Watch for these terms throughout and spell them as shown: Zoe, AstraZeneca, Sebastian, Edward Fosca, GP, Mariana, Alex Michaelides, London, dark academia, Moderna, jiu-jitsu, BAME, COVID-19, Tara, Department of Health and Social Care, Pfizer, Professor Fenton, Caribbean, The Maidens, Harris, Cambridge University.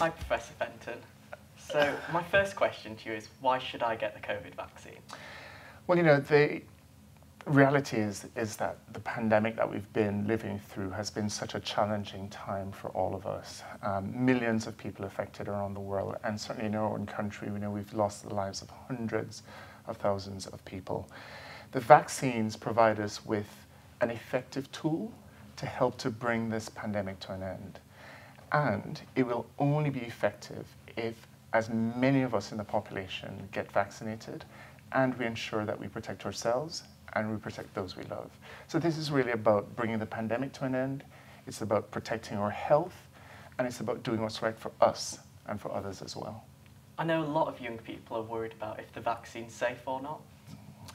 Hi, Professor Fenton. So my first question to you is, why should I get the COVID vaccine? Well, you know, the reality is that the pandemic that we've been living through has been such a challenging time for all of us. Millions of people affected around the world, and certainly in our own country, we know we've lost the lives of hundreds of thousands of people. The vaccines provide us with an effective tool to help to bring this pandemic to an end. And it will only be effective if as many of us in the population get vaccinated and we ensure that we protect ourselves and we protect those we love. So this is really about bringing the pandemic to an end. It's about protecting our health, and it's about doing what's right for us and for others as well. I know a lot of young people are worried about if the vaccine's safe or not.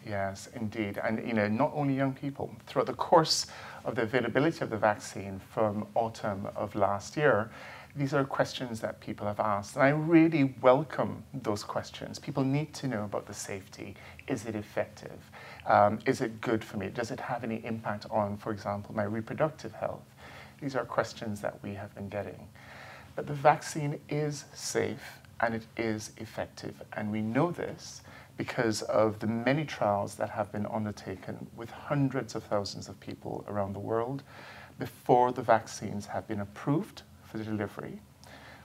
Yes, indeed. And you know, not only young people. Throughout the course of the availability of the vaccine from autumn of last year, these are questions that people have asked. And I really welcome those questions. People need to know about the safety. Is it effective? Is it good for me? Does it have any impact on, for example, my reproductive health? These are questions that we have been getting. But the vaccine is safe and it is effective. And we know this because of the many trials that have been undertaken with hundreds of thousands of people around the world before the vaccines have been approved for the delivery.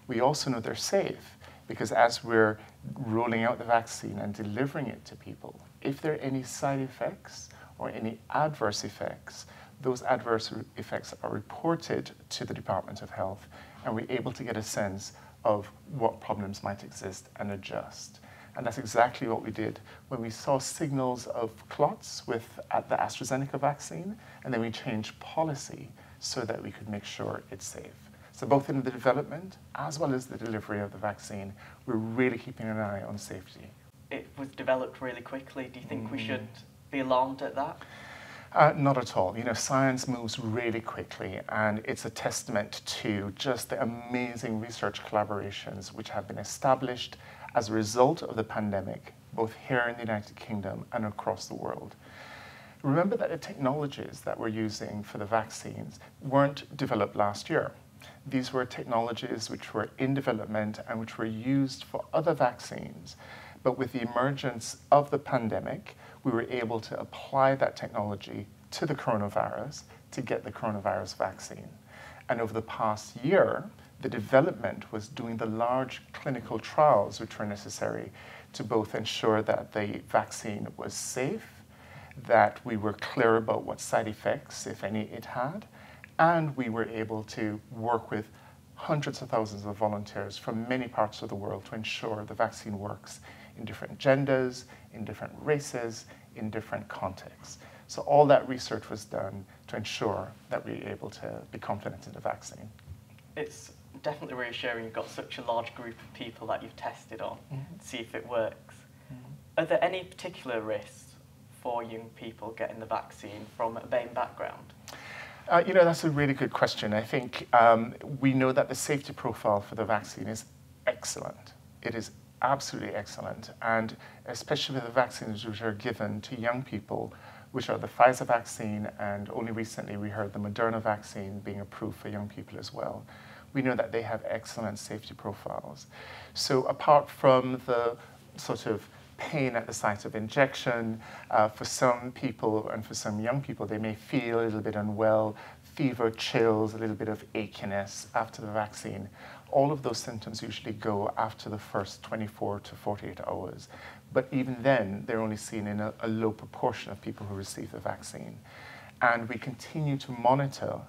We also know they're safe because as we're rolling out the vaccine and delivering it to people, if there are any side effects or any adverse effects, those adverse effects are reported to the Department of Health, and we're able to get a sense of what problems might exist and adjust. And that's exactly what we did when we saw signals of clots with the AstraZeneca vaccine, and then we changed policy so that we could make sure it's safe. So both in the development as well as the delivery of the vaccine, we're really keeping an eye on safety. It was developed really quickly. Do you think we should be alarmed at that? Not at all. You know, science moves really quickly, and it's a testament to just the amazing research collaborations which have been established as a result of the pandemic, both here in the United Kingdom and across the world. Remember that the technologies that we're using for the vaccines weren't developed last year. These were technologies which were in development and which were used for other vaccines. But with the emergence of the pandemic, we were able to apply that technology to the coronavirus to get the coronavirus vaccine. And over the past year, the development was doing the large clinical trials which were necessary to both ensure that the vaccine was safe, that we were clear about what side effects, if any, it had, and we were able to work with hundreds of thousands of volunteers from many parts of the world to ensure the vaccine works in different genders, in different races, in different contexts. So all that research was done to ensure that we were able to be confident in the vaccine. It's definitely reassuring you've got such a large group of people that you've tested on to see if it works. Are there any particular risks for young people getting the vaccine from a BAME background? You know, that's a really good question. I think we know that the safety profile for the vaccine is excellent. It is absolutely excellent, and especially with the vaccines which are given to young people, which are the Pfizer vaccine, and only recently we heard the Moderna vaccine being approved for young people as well. We know that they have excellent safety profiles. So apart from the sort of pain at the site of injection, for some people and for some young people, they may feel a little bit unwell, fever, chills, a little bit of achiness after the vaccine. All of those symptoms usually go after the first 24 to 48 hours. But even then, they're only seen in a low proportion of people who receive the vaccine. And we continue to monitor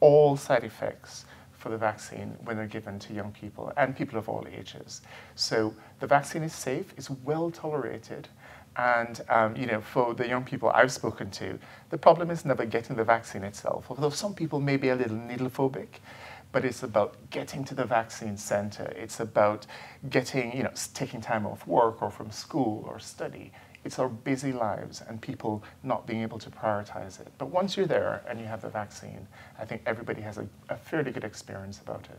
all side effects for the vaccine when they're given to young people and people of all ages. So the vaccine is safe, it's well tolerated, and you know, for the young people I've spoken to, the problem is never getting the vaccine itself, although some people may be a little needle phobic, but it's about getting to the vaccine center. It's about getting, you know, taking time off work or from school or study. It's our busy lives and people not being able to prioritize it. But once you're there and you have the vaccine, I think everybody has a fairly good experience about it.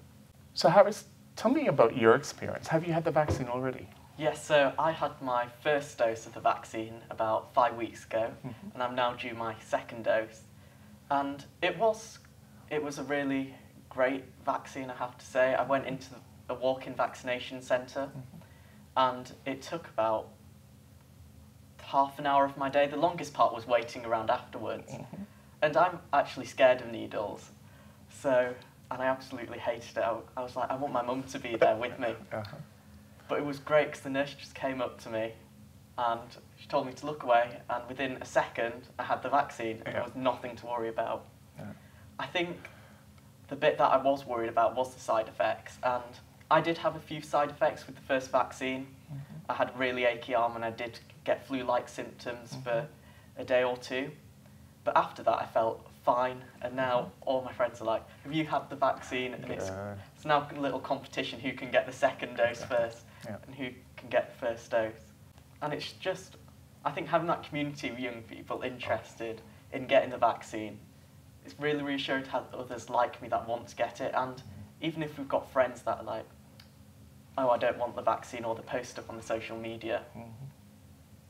So Harris, tell me about your experience. Have you had the vaccine already? Yes, so I had my first dose of the vaccine about 5 weeks ago, and I'm now due my second dose. And it was a really great vaccine, I have to say. I went into a walk-in vaccination centre, and it took about half an hour of my day. The longest part was waiting around afterwards, and I'm actually scared of needles, so, and I absolutely hated it. I was like, I want my mum to be there with me. But it was great because the nurse just came up to me and she told me to look away, and within a second I had the vaccine and there was nothing to worry about. I think the bit that I was worried about was the side effects, and I did have a few side effects with the first vaccine. I had a really achy arm and I did get flu-like symptoms for a day or two, but after that I felt fine, and now all my friends are like, have you had the vaccine? And it's now a little competition who can get the second dose first and who can get the first dose. And it's just, I think having that community of young people interested in getting the vaccine, it's really reassuring to have others like me that want to get it. And even if we've got friends that are like, oh, I don't want the vaccine, or they post up on the social media,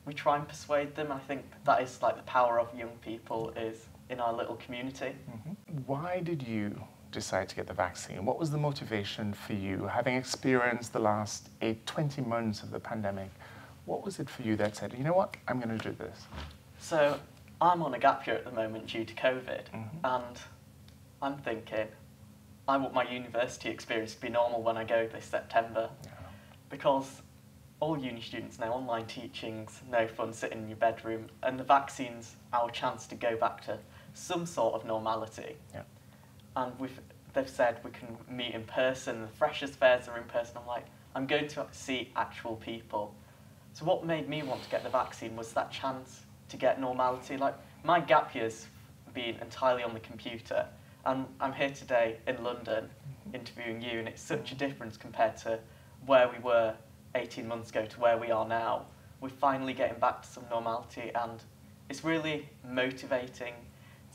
we try and persuade them. I think that is like the power of young people is in our little community. Why did you decide to get the vaccine? What was the motivation for you? Having experienced the last 20 months of the pandemic, what was it for you that said, you know what, I'm going to do this? So I'm on a gap year at the moment due to COVID, and I'm thinking, I want my university experience to be normal when I go this September, because all uni students know online teaching's no fun sitting in your bedroom, and the vaccine's our chance to go back to some sort of normality. And they've said we can meet in person, the freshers' fairs are in person. I'm like, I'm going to see actual people. So what made me want to get the vaccine was that chance to get normality. Like, my gap year's been entirely on the computer, and I'm here today in London interviewing you, and it's such a difference compared to where we were 18 months ago to where we are now. We're finally getting back to some normality, and it's really motivating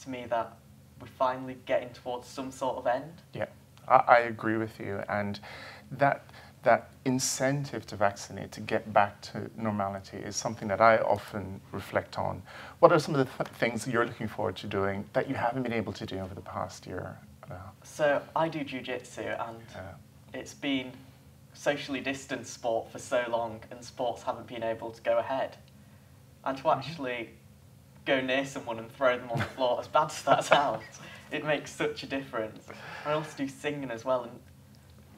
to me that we're finally getting towards some sort of end. I agree with you, and that incentive to vaccinate, to get back to normality, is something that I often reflect on. What are some of the things that you're looking forward to doing that you haven't been able to do over the past year? So I do jiu-jitsu, and it's been socially distanced sport for so long, and sports haven't been able to go ahead. And to actually go near someone and throw them on the floor, as bad as that sounds, it makes such a difference. I also do singing as well, and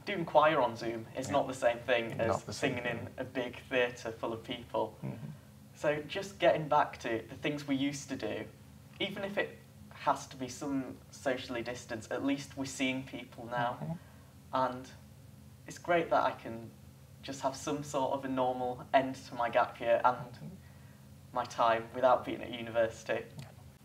doing choir on Zoom is not the same thing as singing in a big theatre full of people. So just getting back to the things we used to do, even if it has to be some socially distanced, at least we're seeing people now. And it's great that I can just have some sort of a normal end to my gap year and my time without being at university.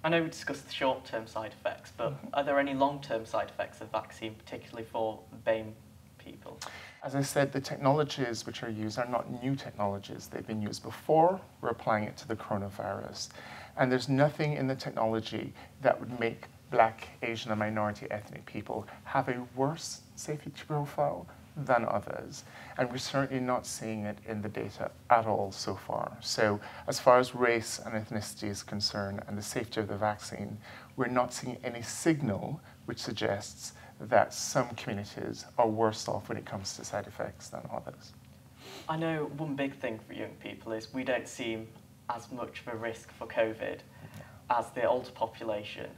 I know we discussed the short-term side effects, but are there any long-term side effects of the vaccine, particularly for BAME people? As I said, the technologies which are used are not new technologies. They've been used before. We're applying it to the coronavirus. And there's nothing in the technology that would make Black, Asian, and minority ethnic people have a worse safety profile than others. And we're certainly not seeing it in the data at all so far. So as far as race and ethnicity is concerned and the safety of the vaccine, we're not seeing any signal which suggests that some communities are worse off when it comes to side effects than others. I know one big thing for young people is we don't seem as much of a risk for COVID as the older population.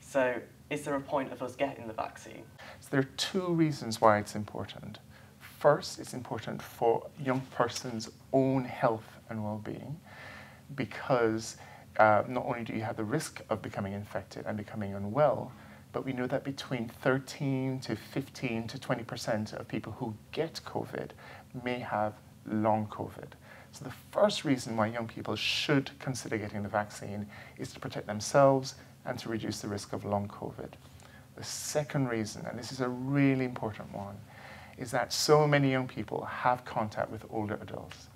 So is there a point of us getting the vaccine? So there are two reasons why it's important. First, it's important for a young person's own health and well-being, because not only do you have the risk of becoming infected and becoming unwell, but we know that between 13 to 15 to 20% of people who get COVID may have long COVID. So the first reason why young people should consider getting the vaccine is to protect themselves and to reduce the risk of long COVID. The second reason, and this is a really important one, is that so many young people have contact with older adults.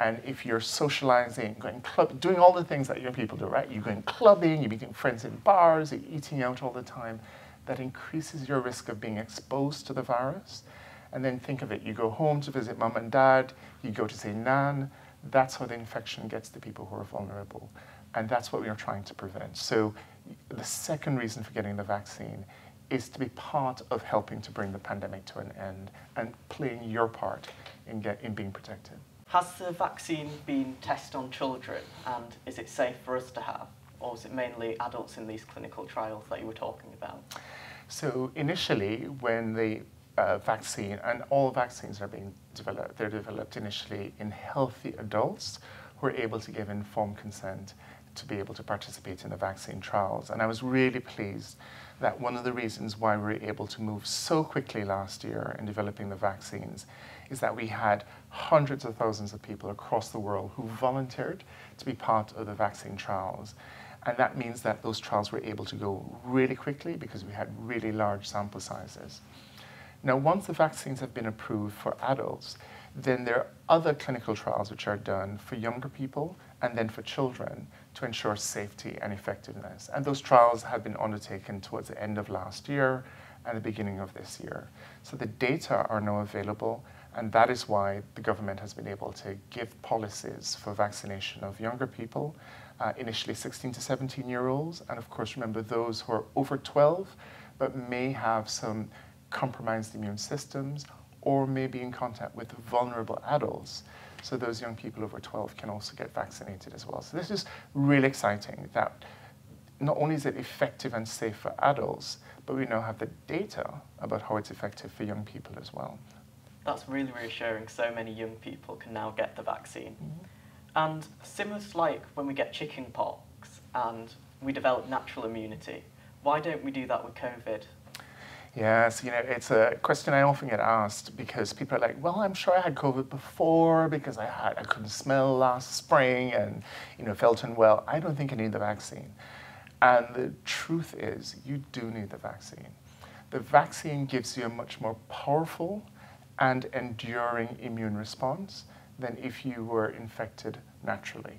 And if you're socializing, going club, doing all the things that young people do, right? You're going clubbing, you're meeting friends in bars, you're eating out all the time. That increases your risk of being exposed to the virus. And then think of it, you go home to visit mom and dad, you go to say nan. That's how the infection gets to people who are vulnerable. And that's what we are trying to prevent. So the second reason for getting the vaccine is to be part of helping to bring the pandemic to an end and playing your part in being protected. Has the vaccine been tested on children, and is it safe for us to have, or is it mainly adults in these clinical trials that you were talking about? So initially, when the vaccine, and all vaccines are being developed, they're developed initially in healthy adults who are able to give informed consent to be able to participate in the vaccine trials. And I was really pleased that one of the reasons why we were able to move so quickly last year in developing the vaccines is that we had hundreds of thousands of people across the world who volunteered to be part of the vaccine trials. And that means that those trials were able to go really quickly because we had really large sample sizes. Now, once the vaccines have been approved for adults, then there are other clinical trials which are done for younger people and then for children to ensure safety and effectiveness. And those trials have been undertaken towards the end of last year and the beginning of this year. So the data are now available, and that is why the government has been able to give policies for vaccination of younger people, initially 16 to 17-year-olds, and of course remember those who are over 12 but may have some compromised immune systems or may be in contact with vulnerable adults. So those young people over 12 can also get vaccinated as well. So this is really exciting that not only is it effective and safe for adults, but we now have the data about how it's effective for young people as well. That's really reassuring. So many young people can now get the vaccine. Mm-hmm. And similar to like when we get chickenpox and we develop natural immunity, why don't we do that with COVID? Yes, you know, it's a question I often get asked because people are like, well, I'm sure I had COVID before because I couldn't smell last spring and, you know, felt unwell. I don't think I need the vaccine. And the truth is you do need the vaccine. The vaccine gives you a much more powerful and enduring immune response than if you were infected naturally.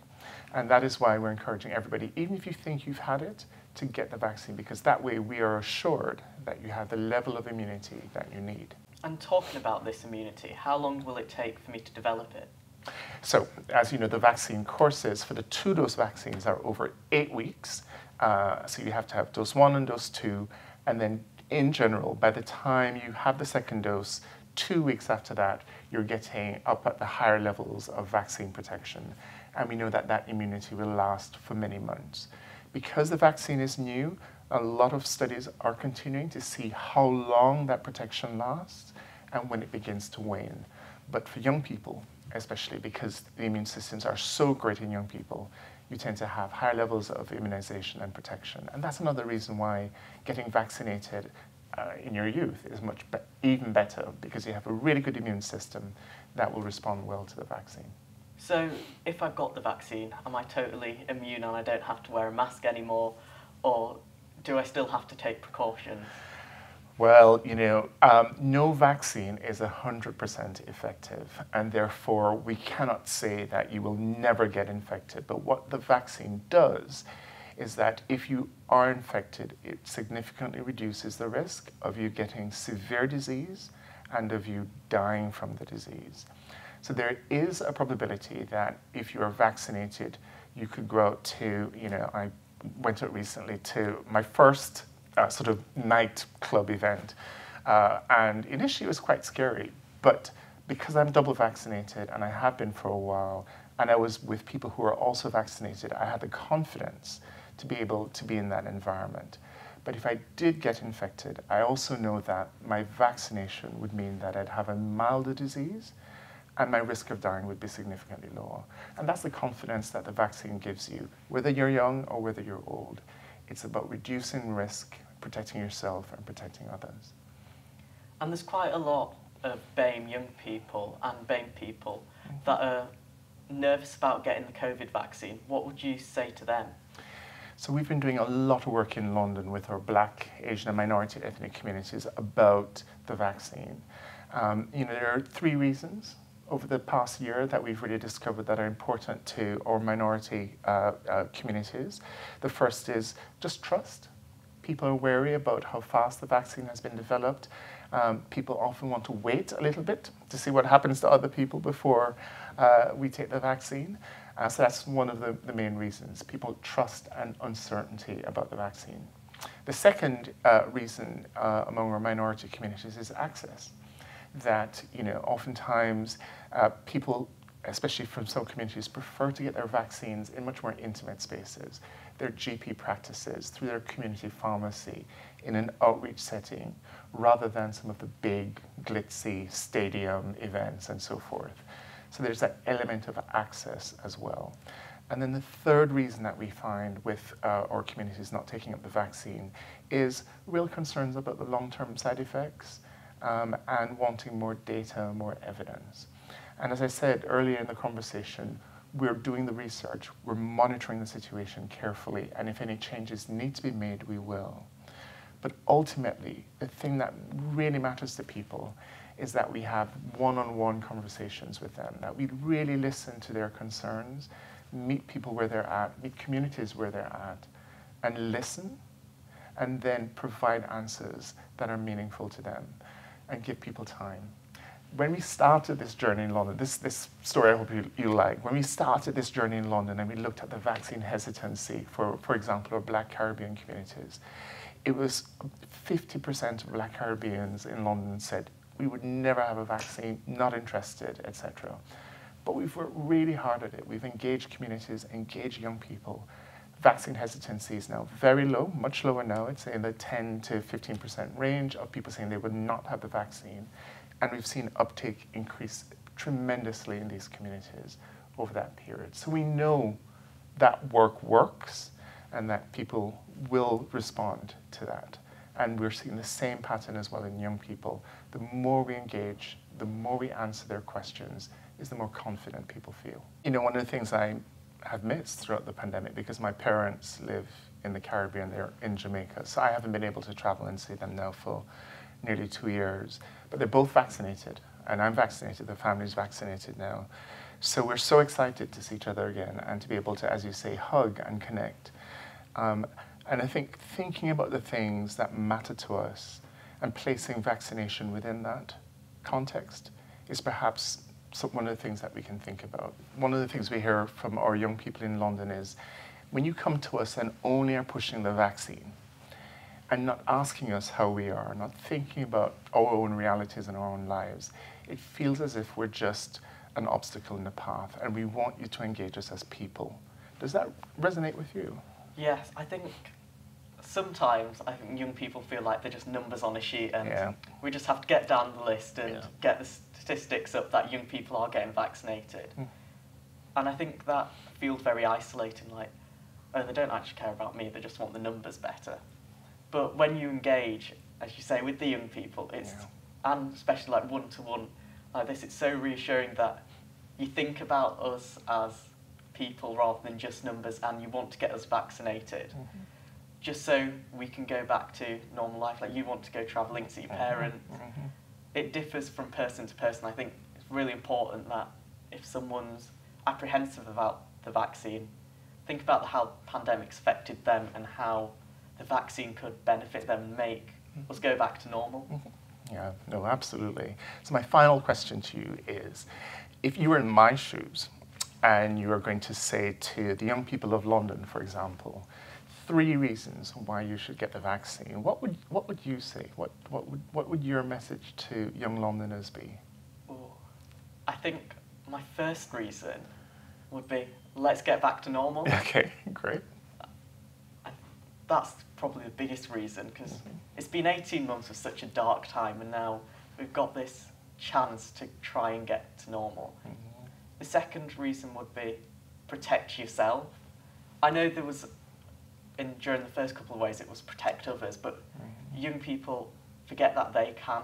And that is why we're encouraging everybody, even if you think you've had it, to get the vaccine, because that way we are assured that you have the level of immunity that you need. And talking about this immunity, how long will it take for me to develop it? So, as you know, the vaccine courses for the two-dose vaccines are over 8 weeks. So you have to have dose 1 and dose 2, and then in general, by the time you have the second dose, 2 weeks after that, you're getting up at the higher levels of vaccine protection. And we know that that immunity will last for many months. Because the vaccine is new, a lot of studies are continuing to see how long that protection lasts and when it begins to wane. But for young people, especially because the immune systems are so great in young people, you tend to have higher levels of immunization and protection. And that's another reason why getting vaccinated in your youth is even better, because you have a really good immune system that will respond well to the vaccine. So if I've got the vaccine, am I totally immune and I don't have to wear a mask anymore, or do I still have to take precautions? Well, you know, no vaccine is 100% effective, and therefore we cannot say that you will never get infected. But what the vaccine does is that if you are infected, it significantly reduces the risk of you getting severe disease and of you dying from the disease. So there is a probability that if you are vaccinated, you could go out to, you know, I went out recently to my first sort of nightclub event. And initially it was quite scary, but because I'm double vaccinated and I have been for a while, and I was with people who are also vaccinated, I had the confidence to be able to be in that environment. But if I did get infected, I also know that my vaccination would mean that I'd have a milder disease, and my risk of dying would be significantly lower. And that's the confidence that the vaccine gives you, whether you're young or whether you're old. It's about reducing risk, protecting yourself and protecting others. And there's quite a lot of BAME young people and BAME people that are nervous about getting the COVID vaccine. What would you say to them? So we've been doing a lot of work in London with our Black, Asian and minority ethnic communities about the vaccine. You know, there are 3 reasons over the past year that we've really discovered that are important to our minority communities. The first is just trust. People are wary about how fast the vaccine has been developed. People often want to wait a little bit to see what happens to other people before we take the vaccine. So that's one of the main reasons. People trust and uncertainty about the vaccine. The second reason among our minority communities is access. That, you know, oftentimes people, especially from some communities, prefer to get their vaccines in much more intimate spaces, their GP practices, through their community pharmacy, in an outreach setting, rather than some of the big, glitzy stadium events and so forth. So there's that element of access as well. And then the third reason that we find with our communities not taking up the vaccine is real concerns about the long-term side effects and wanting more data, more evidence. And as I said earlier in the conversation, we're doing the research, we're monitoring the situation carefully, and if any changes need to be made, we will. But ultimately, the thing that really matters to people is that we have one-on-one conversations with them, that we really listen to their concerns, meet people where they're at, meet communities where they're at, and listen, and then provide answers that are meaningful to them, and give people time. When we started this journey in London, this story I hope you like, when we started this journey in London and we looked at the vaccine hesitancy, for example, of Black Caribbean communities, it was 50% of Black Caribbeans in London said, we would never have a vaccine, not interested, etc. But we've worked really hard at it. We've engaged communities, engaged young people. Vaccine hesitancy is now very low, much lower now. It's in the 10 to 15% range of people saying they would not have the vaccine. And we've seen uptake increase tremendously in these communities over that period. So we know that work works and that people will respond to that. And we're seeing the same pattern as well in young people. The more we engage, the more we answer their questions, is the more confident people feel. You know, one of the things I have missed throughout the pandemic, because my parents live in the Caribbean, they're in Jamaica, so I haven't been able to travel and see them now for nearly 2 years. But they're both vaccinated, and I'm vaccinated, the family's vaccinated now. So we're so excited to see each other again and to be able to, as you say, hug and connect. And I think thinking about the things that matter to us and placing vaccination within that context is perhaps one of the things that we can think about. One of the things we hear from our young people in London is, when you come to us and only are pushing the vaccine and not asking us how we are, not thinking about our own realities and our own lives, it feels as if we're just an obstacle in the path, and we want you to engage us as people. Does that resonate with you? Yes, I think sometimes young people feel like they're just numbers on a sheet, and we just have to get down the list and get the statistics up that young people are getting vaccinated. And I think that feels very isolating, like, oh, they don't actually care about me, they just want the numbers better. But when you engage, as you say, with the young people, it's and especially like one-to-one like this, it's so reassuring that you think about us as people rather than just numbers, and you want to get us vaccinated just so we can go back to normal life. Like, you want to go travelling to your parents. It differs from person to person. I think it's really important that if someone's apprehensive about the vaccine, think about how the pandemic's affected them and how the vaccine could benefit them and make us go back to normal. Yeah, no, absolutely. So my final question to you is, if you were in my shoes, and you are going to say to the young people of London, for example, 3 reasons why you should get the vaccine, what would you say? What would your message to young Londoners be? Ooh, I think my first reason would be, let's get back to normal. Okay, great. That's probably the biggest reason, because it's been 18 months of such a dark time, and now we've got this chance to try and get to normal. The second reason would be, protect yourself. I know there was, during the first couple of waves, it was protect others, but young people forget that they can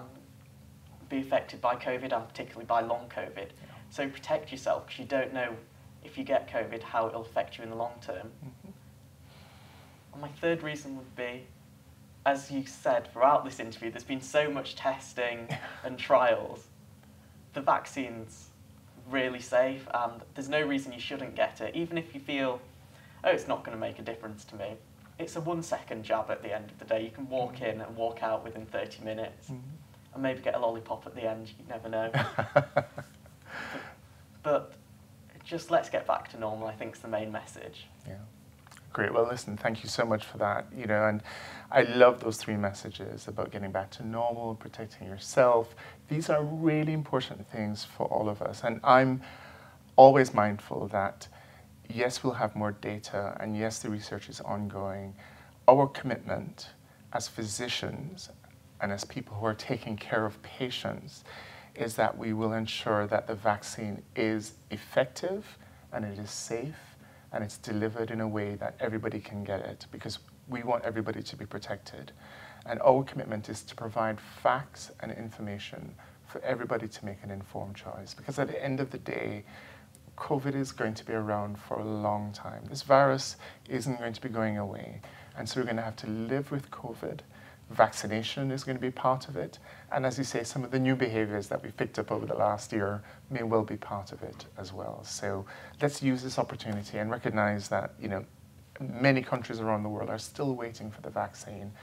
be affected by COVID, and particularly by long COVID. So protect yourself, because you don't know if you get COVID, how it'll affect you in the long term. And my third reason would be, as you said throughout this interview, there's been so much testing and trials. The vaccine's really safe, and there's no reason you shouldn't get it. Even if you feel, oh, it's not going to make a difference to me, it's a 1-second jab at the end of the day. You can walk in and walk out within 30 minutes and maybe get a lollipop at the end, you never know. but just let's get back to normal, I think, is the main message. Yeah, Great. Well, listen, thank you so much for that. You know, and I love those three messages about getting back to normal, protecting yourself. These are really important things for all of us. And I'm always mindful that, yes, we'll have more data, and yes, the research is ongoing. Our commitment as physicians and as people who are taking care of patients is that we will ensure that the vaccine is effective and it is safe and it's delivered in a way that everybody can get it, because we want everybody to be protected. And our commitment is to provide facts and information for everybody to make an informed choice, because at the end of the day, COVID is going to be around for a long time. This virus isn't going to be going away. And so we're going to have to live with COVID. Vaccination is going to be part of it. And as you say, some of the new behaviors that we've picked up over the last year may well be part of it as well. So let's use this opportunity and recognize that, you know, many countries around the world are still waiting for the vaccine.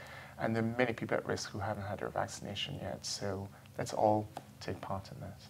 And there are many people at risk who haven't had their vaccination yet. So let's all take part in this.